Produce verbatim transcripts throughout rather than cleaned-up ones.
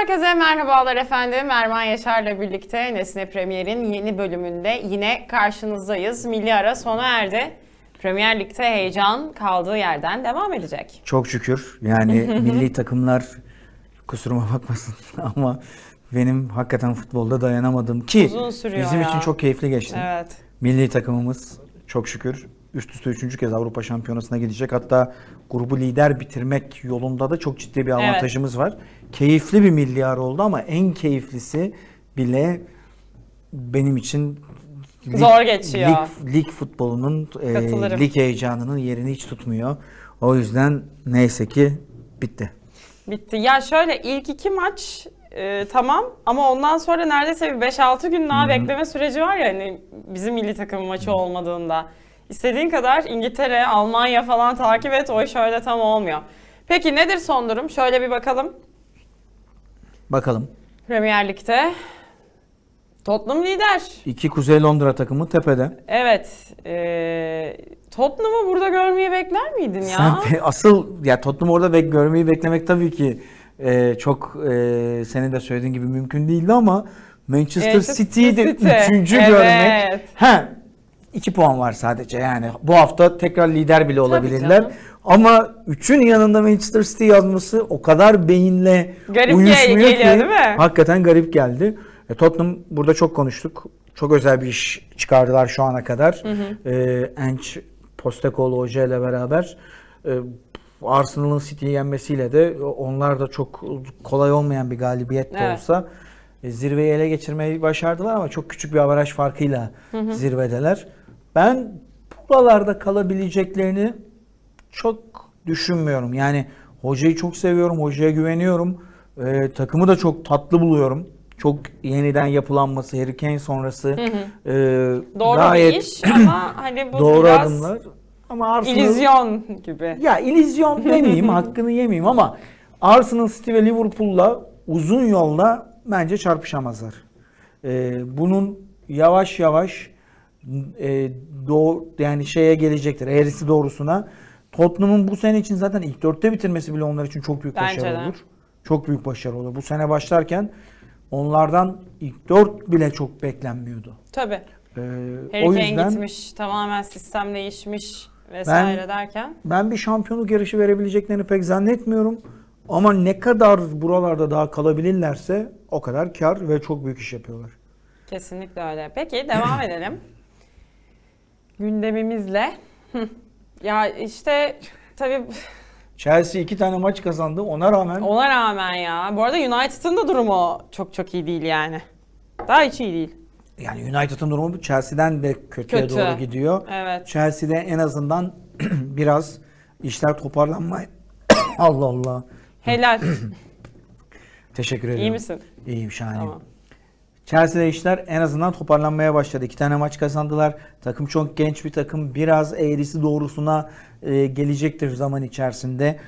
Herkese merhabalar efendim. Erman Yaşar'la birlikte Nesne Premier'in yeni bölümünde yine karşınızdayız. Milli ara sona erdi. Premier Lig'de heyecan kaldığı yerden devam edecek. Çok şükür. Yani milli takımlar kusuruma bakmasın ama benim hakikaten futbolda dayanamadım ki bizim ya. için çok keyifli geçti. Evet. Milli takımımız çok şükür üst üste üçüncü kez Avrupa Şampiyonası'na gidecek. Hatta grubu lider bitirmek yolunda da çok ciddi bir avantajımız evet. var. Keyifli bir milli ara oldu ama en keyiflisi bile benim için lig, zor geçiyor. Lig, lig futbolunun, e, lig heyecanının yerini hiç tutmuyor. O yüzden neyse ki bitti. Bitti. Ya şöyle ilk iki maç Ee, tamam ama ondan sonra neredeyse beş altı gün daha Hı-hı. bekleme süreci var ya, hani bizim milli takım maçı Hı-hı. olmadığında. İstediğin kadar İngiltere, Almanya falan takip et, o iş öyle tam olmuyor. Peki nedir son durum? Şöyle bir bakalım. Bakalım. Premier Lig'de Tottenham lider. İki Kuzey Londra takımı tepede. Evet. Ee, Tottenham'ı burada görmeyi bekler miydin ya? Sen, asıl ya Tottenham'ı orada bek, görmeyi beklemek tabii ki Ee, çok e, senin de söylediğin gibi mümkün değildi ama Manchester, Manchester City'yi de City. üçüncü evet. görmek. He, iki puan var sadece, yani bu hafta tekrar lider bile olabilirler. Ama üçün yanında Manchester City yazması o kadar beyinle garip uyuşmuyor ki. Değil mi? Hakikaten garip geldi. E, Tottenham burada çok konuştuk. Çok özel bir iş çıkardılar şu ana kadar. Hı hı. E, Enç Postekoğlu Hoca ile beraber. E, Arsenal'ın City'yi yenmesiyle de onlar da çok kolay olmayan bir galibiyet de evet. olsa zirveyi ele geçirmeyi başardılar ama çok küçük bir averaj farkıyla hı hı. zirvedeler. Ben buralarda kalabileceklerini çok düşünmüyorum. Yani hocayı çok seviyorum, hocaya güveniyorum. Ee, takımı da çok tatlı buluyorum. Çok yeniden yapılanması, Harry Kane sonrası hı hı. E, doğru gayet bir iş ama hani bu doğru biraz adımlar. Ama Arsenal, İllüzyon gibi. Ya illüzyon demeyeyim, hakkını yemeyeyim ama Arsenal, City ve Liverpool'la uzun yolda bence çarpışamazlar. Ee, bunun yavaş yavaş e, doğru, yani şeye gelecektir, eğrisi doğrusuna. Tottenham'ın bu sene için zaten ilk dörtte bitirmesi bile onlar için çok büyük bence başarı de. olur. Çok büyük başarı olur. Bu sene başlarken onlardan ilk dört bile çok beklenmiyordu. Tabii. Ee, Harry Kane gitmiş, tamamen sistem değişmiş vesaire ben, derken. Ben bir şampiyonluk yarışı verebileceklerini pek zannetmiyorum. Ama ne kadar buralarda daha kalabilirlerse o kadar kar ve çok büyük iş yapıyorlar. Kesinlikle öyle. Peki devam edelim. Gündemimizle. Ya işte tabii... Chelsea iki tane maç kazandı ona rağmen. Ona rağmen ya. Bu arada United'ın da durumu çok çok iyi değil yani. Daha hiç iyi değil. Yani United'ın durumu Chelsea'den de kötüye Kötü. doğru gidiyor. Evet. Chelsea'de en azından biraz işler toparlanmaya... Allah Allah. Helal. Teşekkür ederim. İyi misin? İyiyim, şahane. Tamam. Chelsea'de işler en azından toparlanmaya başladı. İki tane maç kazandılar. Takım çok genç bir takım. Biraz eğrisi doğrusuna e, gelecektir zaman içerisinde.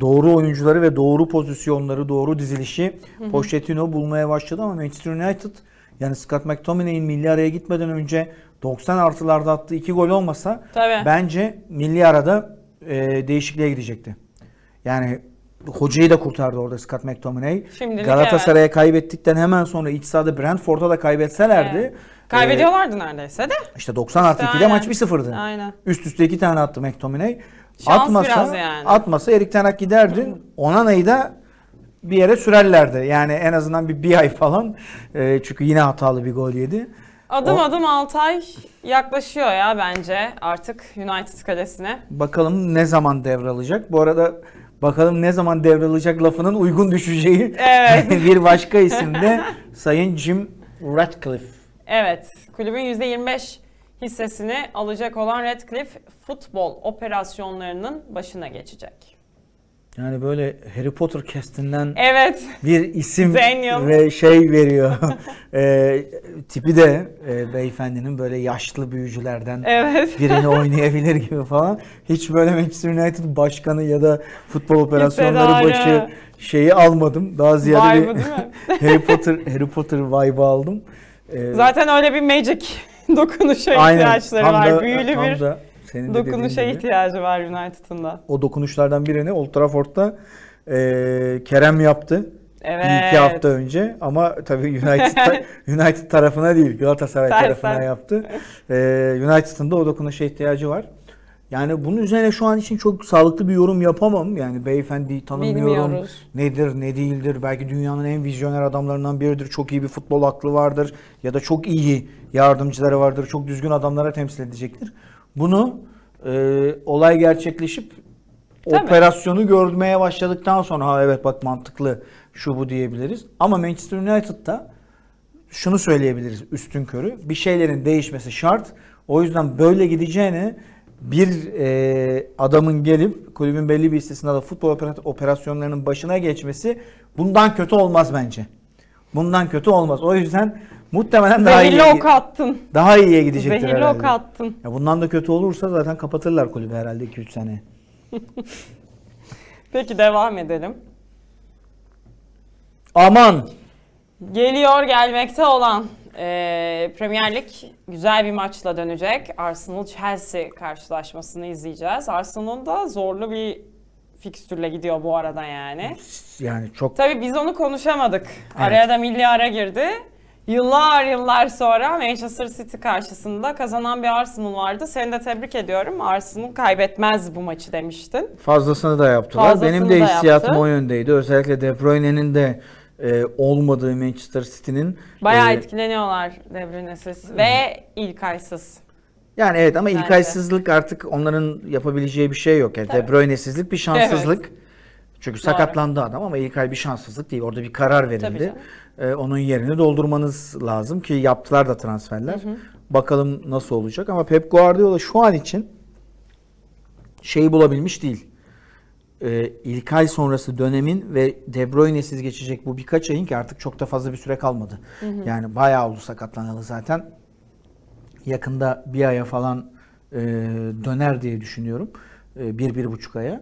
Doğru oyuncuları ve doğru pozisyonları, doğru dizilişi Pochettino bulmaya başladı ama Manchester United... Yani Scott McTominay'in milli araya gitmeden önce doksan artılarda attığı iki gol olmasa Tabii. bence milli arada e, değişikliğe gidecekti. Yani hocayı da kurtardı orada Scott McTominay. Şimdilik Galatasaray'a evet. kaybettikten hemen sonra iç sahada Brentford'a da kaybetselerdi. Evet. Kaybediyorlardı e, neredeyse de. İşte doksan artı ikide maç bir sıfırdı. Aynen. Üst üste iki tane attı McTominay. Şans atmasa, biraz yani. Atmasa Eric ten Hag giderdi. Onana'yı da bir yere sürerlerdi. Yani en azından bir, bir ay falan. E, çünkü yine hatalı bir gol yedi. Adım o... adım altı ay yaklaşıyor ya bence artık United kalesine. Bakalım ne zaman devralacak. Bu arada bakalım ne zaman devralacak lafının uygun düşeceği evet. bir başka isim de Sayın Jim Radcliffe. Evet. Kulübün yüzde yirmi beş hissesini alacak olan Radcliffe futbol operasyonlarının başına geçecek. Yani böyle Harry Potter kestinden evet. bir isim ve şey veriyor. e, tipi de e, beyefendinin böyle yaşlı büyücülerden evet. birini oynayabilir gibi falan. Hiç böyle Manchester United başkanı ya da futbol operasyonları başı şeyi almadım. Daha ziyade vibe, bir Harry Potter Harry Potter vibe'ı aldım. E, Zaten öyle bir magic dokunuşa aynen. ihtiyaçları tam var. Da, büyülü bir da. Dokunuşa ihtiyacı var United'ın da. O dokunuşlardan birini Old Trafford'da e, Kerem yaptı. Evet. Bir iki hafta önce ama tabii United, United tarafına değil, Galatasaray tarafına yaptı. Ee, United'ın da o dokunuşa ihtiyacı var. Yani bunun üzerine şu an için çok sağlıklı bir yorum yapamam. Yani beyefendiyi tanımıyorum. Bilmiyoruz. Nedir, ne değildir. Belki dünyanın en vizyoner adamlarından biridir. Çok iyi bir futbol aklı vardır. Ya da çok iyi yardımcıları vardır. Çok düzgün adamlara temsil edecektir. Bunu e, olay gerçekleşip tabii. operasyonu görmeye başladıktan sonra ha evet bak mantıklı şu bu diyebiliriz. Ama Manchester United'da şunu söyleyebiliriz üstünkörü. Bir şeylerin değişmesi şart. O yüzden böyle gideceğini bir e, adamın gelip kulübün belli bir istisnada futbol operasyonlarının başına geçmesi bundan kötü olmaz bence. Bundan kötü olmaz. O yüzden muhtemelen daha iyi daha iyiye gidecektir Zehirli herhalde. Ok attın. Ya bundan da kötü olursa zaten kapatırlar kulübü herhalde iki üç sene. Peki devam edelim. Aman. Geliyor gelmekte olan. Ee, Premier Lig güzel bir maçla dönecek. Arsenal-Chelsea karşılaşmasını izleyeceğiz. Arsenal'ın da zorlu bir fikstürle gidiyor bu arada yani. Yani çok... Tabii biz onu konuşamadık. Evet. Araya da milli ara girdi. Yıllar yıllar sonra Manchester City karşısında kazanan bir Arsenal vardı. Seni de tebrik ediyorum. Arsenal kaybetmez bu maçı demiştin. Fazlasını da yaptılar. Fazlasını Benim de hissiyatım yaptı. O yöndeydi. Özellikle De Bruyne'nin de Ee, olmadığı Manchester City'nin bayağı e, etkileniyorlar De Bruyne'siz ve İlkay'sız. Yani evet ama İlkay'sızlık artık onların yapabileceği bir şey yok. Yani De Bruyne'sizlik bir şanssızlık. Evet. Çünkü Doğru. sakatlandı adam ama İlkay bir şanssızlık değil. Orada bir karar verildi. Ee, onun yerini doldurmanız lazım ki yaptılar da transferler. Hı hı. Bakalım nasıl olacak ama Pep Guardiola şu an için şeyi bulabilmiş değil. Ee, İlkay sonrası dönemin ve De Bruyne'siz geçecek bu birkaç ayın ki artık çok da fazla bir süre kalmadı. Hı hı. Yani bayağı oldu sakatlanalı zaten. Yakında bir aya falan e, döner diye düşünüyorum. E, bir, bir buçuk aya.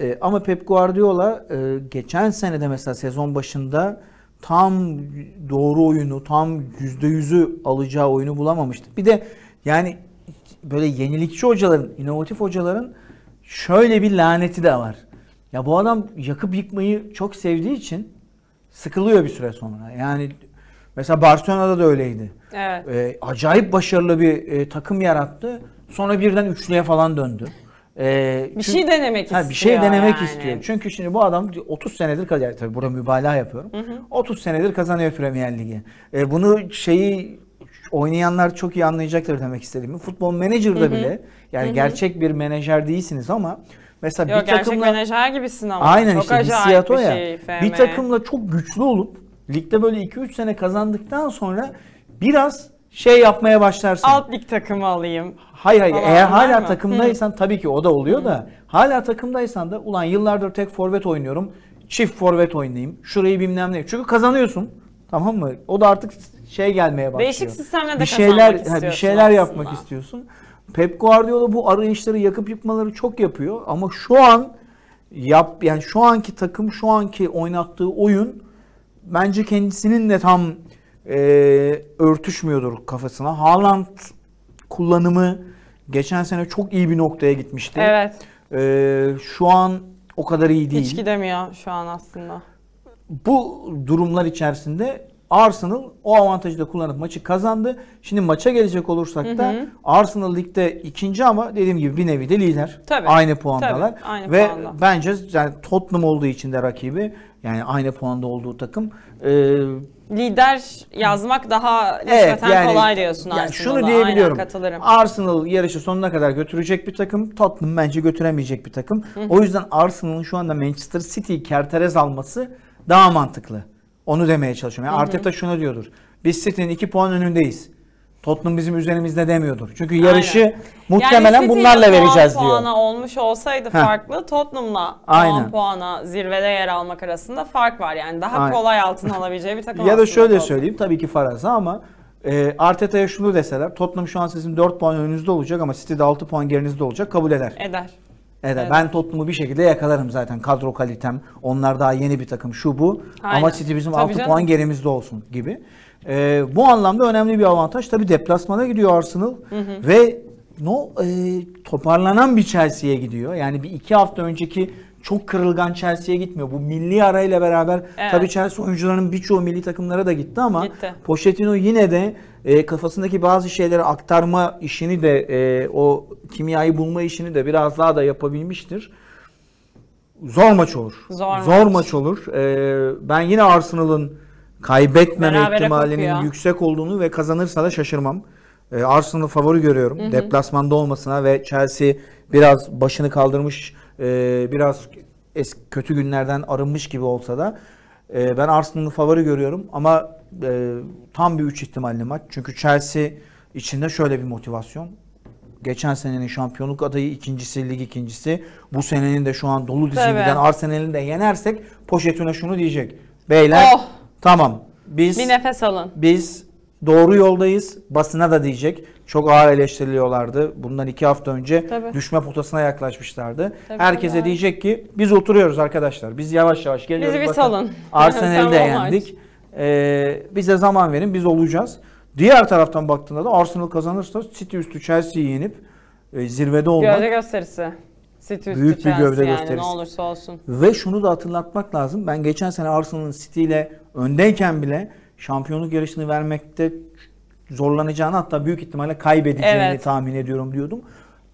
E, ama Pep Guardiola e, geçen senede mesela sezon başında tam doğru oyunu, tam yüzde yüzü alacağı oyunu bulamamıştı. Bir de yani böyle yenilikçi hocaların, inovatif hocaların şöyle bir laneti de var. Ya bu adam yakıp yıkmayı çok sevdiği için sıkılıyor bir süre sonra. Yani mesela Barcelona'da da öyleydi. Evet. Ee, acayip başarılı bir e, takım yarattı. Sonra birden üçlüye falan döndü. Ee, bir çünkü, şey denemek ha, istiyor. Bir şey denemek yani. istiyor. Çünkü şimdi bu adam otuz senedir kazanıyor. Tabii burada mübalağa yapıyorum. Hı hı. otuz senedir kazanıyor Premier Lig'i. Ee, bunu şeyi oynayanlar çok iyi anlayacaktır demek istediğimi. Futbol menajer'da bile yani hı hı. gerçek bir menajer değilsiniz ama mesela Yok, bir takımla gerçek menajer gibisin ama. Aynen çok işte hissiyat o ya. Şey, bir takımla çok güçlü olup ligde böyle iki üç sene kazandıktan sonra biraz şey yapmaya başlarsın. Alt lig takımı alayım. Hayır hayır Falan eğer hala mı? takımdaysan hı. tabii ki o da oluyor hı. da hala takımdaysan da ulan yıllardır tek forvet oynuyorum. Çift forvet oynayayım. Şurayı bilmem ne. Çünkü kazanıyorsun. Tamam mı? O da artık şey gelmeye başlıyor. Değişik sistemle de bir şeyler, kazanmak he, bir şeyler aslında. yapmak istiyorsun. Pep Guardiola bu arayışları yakıp yıkmaları çok yapıyor ama şu an yap yani şu anki takım şu anki oynattığı oyun bence kendisinin de tam e, örtüşmüyordur kafasına. Haaland kullanımı geçen sene çok iyi bir noktaya gitmişti. Evet. E, şu an o kadar iyi değil. Hiç gidemiyor şu an aslında. Bu durumlar içerisinde Arsenal o avantajı da kullanıp maçı kazandı. Şimdi maça gelecek olursak hı hı. da Arsenal ligde ikinci ama dediğim gibi bir nevi de lider. Tabii, aynı puandalar. Tabii, aynı Ve puanda. bence yani Tottenham olduğu için de rakibi yani aynı puanda olduğu takım. E, lider yazmak daha nispeten evet, yani, kolay diyorsun yani Arsenal'da. Şunu diyebiliyorum. Arsenal yarışı sonuna kadar götürecek bir takım. Tottenham bence götüremeyecek bir takım. Hı hı. O yüzden Arsenal'ın şu anda Manchester City'yi kerterez alması daha mantıklı. Onu demeye çalışıyorum. Yani Arteta şunu diyordur. Biz City'nin iki puan önündeyiz. Tottenham bizim üzerimizde demiyordur. Çünkü yarışı Aynen. muhtemelen yani bunlarla vereceğiz diyor. Yani puana olmuş olsaydı Heh. farklı. Tottenham'la puan puana zirvede yer almak arasında fark var. Yani daha Aynen. kolay altın alabileceği bir takım. Ya da şöyle Tottenham. söyleyeyim. Tabii ki faraza ama e, Arteta'ya şunu deseler. Tottenham şu an sizin dört puan önünüzde olacak ama City'de altı puan gerinizde olacak. Kabul eder. Eder. Evet, evet. Ben Tottenham'ı bir şekilde yakalarım zaten kadro kalitem. Onlar daha yeni bir takım şu bu. Aynen. Ama City bizim tabii altı canım. puan gerimizde olsun gibi. Ee, bu anlamda önemli bir avantaj. Tabii deplasmana gidiyor Arsenal. Hı hı. Ve no, e, toparlanan bir Chelsea'ye gidiyor. Yani bir iki hafta önceki çok kırılgan Chelsea'ye gitmiyor. Bu milli arayla beraber evet. tabii Chelsea oyuncularının birçoğu milli takımlara da gitti ama gitti. Pochettino yine de e, kafasındaki bazı şeyleri aktarma işini de e, o kimyayı bulma işini de biraz daha da yapabilmiştir. Zor maç olur. Zor, Zor maç. maç olur. E, ben yine Arsenal'ın kaybetmeme Berabere ihtimalinin kokuyor. yüksek olduğunu ve kazanırsa da şaşırmam. E, Arsenal'ı favori görüyorum. Hı hı. Deplasmanda olmasına ve Chelsea biraz başını kaldırmış, e, biraz eski, kötü günlerden arınmış gibi olsa da e, ben Arsenal'ı favori görüyorum ama e, tam bir üç ihtimalli maç. Çünkü Chelsea içinde şöyle bir motivasyon. Geçen senenin şampiyonluk adayı ikincisi, lig ikincisi. Bu senenin de şu an dolu dizgin giden Arsenal'i de yenersek Pochettino şunu diyecek. Beyler oh. tamam biz, bir nefes alın. Biz doğru yoldayız. Basına da diyecek. Çok ağır eleştiriliyorlardı. Bundan iki hafta önce Tabii. düşme potasına yaklaşmışlardı. Tabii Herkese yani. diyecek ki biz oturuyoruz arkadaşlar. Biz yavaş yavaş geliyoruz. Bizi bir salın. Arsenal'i de yendik. Ee, bize zaman verin. Biz olacağız. Diğer taraftan baktığında da Arsenal kazanırsa City üstü Chelsea'yi yenip e, zirvede olmak. Gövde gösterisi. City üstü büyük Chelsea bir gövde yani gösterisi. Ne olursa olsun. Ve şunu da hatırlatmak lazım. Ben geçen sene Arsenal'ın City ile öndeyken bile şampiyonluk yarışını vermekte zorlanacağını hatta büyük ihtimalle kaybedeceğini evet. tahmin ediyorum diyordum.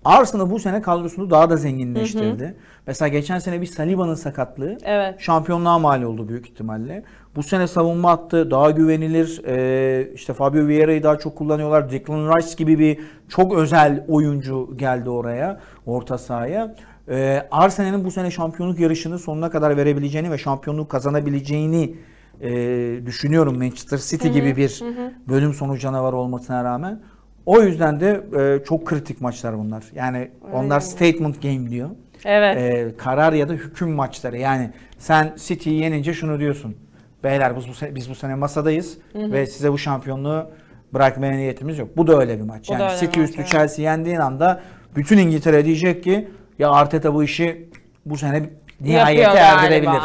Arsenal bu sene kadrosunu daha da zenginleştirdi. Hı hı. Mesela geçen sene bir Saliba'nın sakatlığı evet. şampiyonluğa mal oldu büyük ihtimalle. Bu sene savunma hattı daha güvenilir. Ee, işte Fabio Vieira'yı daha çok kullanıyorlar. Declan Rice gibi bir çok özel oyuncu geldi oraya, orta sahaya. Ee, Arsenal'in bu sene şampiyonluk yarışını sonuna kadar verebileceğini ve şampiyonluk kazanabileceğini Ee, düşünüyorum Manchester City hı hı, gibi bir hı hı. bölüm sonu canavarı olmasına rağmen. O yüzden de e, çok kritik maçlar bunlar. Yani Öyle onlar mi? statement game diyor. Evet. Ee, karar ya da hüküm maçları. Yani sen City'yi yenince şunu diyorsun. Beyler biz bu sene, biz bu sene masadayız hı hı. ve size bu şampiyonluğu bırakmaya niyetimiz yok. Bu da öyle bir maç. Yani City üstü evet. Chelsea yendiğin anda bütün İngiltere diyecek ki ya Arteta bu işi bu sene nihayete erdirebilir.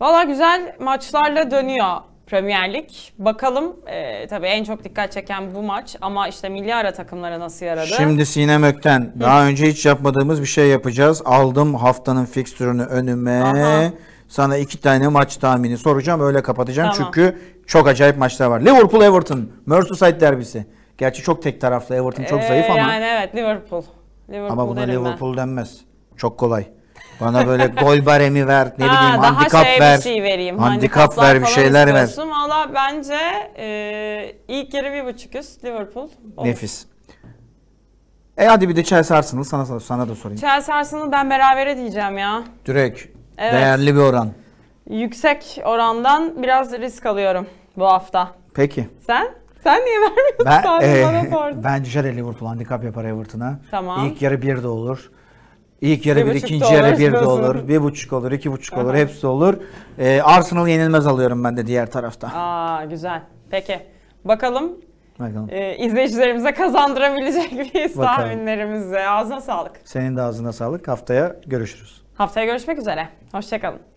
Valla güzel maçlarla dönüyor Premier Lig. Bakalım e, tabii en çok dikkat çeken bu maç ama işte milli ara takımlara nasıl yaradı? Şimdi Sinem Ökten Hı. daha önce hiç yapmadığımız bir şey yapacağız. Aldım haftanın fikstürünü önüme. Aha. Sana iki tane maç tahmini soracağım öyle kapatacağım tamam. çünkü çok acayip maçlar var. Liverpool Everton, Merseyside derbisi. Gerçi çok tek taraflı Everton çok ee, zayıf ama. Yani evet Liverpool. Liverpool ama buna Liverpool ben. denmez. Çok kolay. Bana böyle gol baremi ver, ne bileyim ha, handikap şey ver, şey handikap ver bir şeyler ver. Valla bence e, ilk yarı bir buçuk üst Liverpool. Olur. Nefis. E hadi bir de Chelsea Arsenal sana sana da sorayım. Chelsea Arsenal ben berabere diyeceğim ya. Direkt. Evet. Değerli bir oran. Yüksek orandan biraz risk alıyorum bu hafta. Peki. Sen? Sen niye vermiyorsun? Ben, e, bana sordun. Ben düşer Liverpool handikap yapar Everton'a. Tamam. İlk yarı bir de olur. İlk yarı bir, bir ikinci yarı bir de olur, bir buçuk olur, iki buçuk olur, hepsi olur. Ee, Arsenal yenilmez alıyorum ben de diğer tarafta. Aa güzel. Peki. Bakalım, Bakalım. E, izleyicilerimize kazandırabilecek miyiz tahminlerimizi. Ağzına sağlık. Senin de ağzına sağlık. Haftaya görüşürüz. Haftaya görüşmek üzere. Hoşçakalın.